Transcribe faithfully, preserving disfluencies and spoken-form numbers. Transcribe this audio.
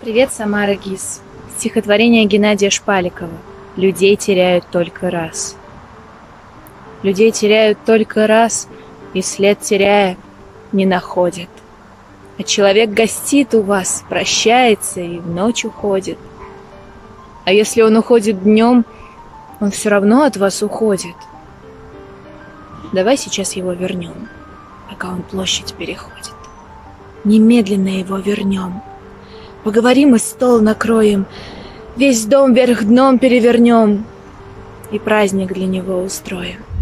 Привет, Самара ГИС. Стихотворение Геннадия Шпаликова. Людей теряют только раз. Людей теряют только раз, и след теряя не находят. А человек гостит у вас, прощается и в ночь уходит. А если он уходит днем, он все равно от вас уходит. Давай сейчас его вернем, пока он площадь переходит. Немедленно его вернем. Поговорим и стол накроем, весь дом вверх дном перевернем и праздник для него устроим.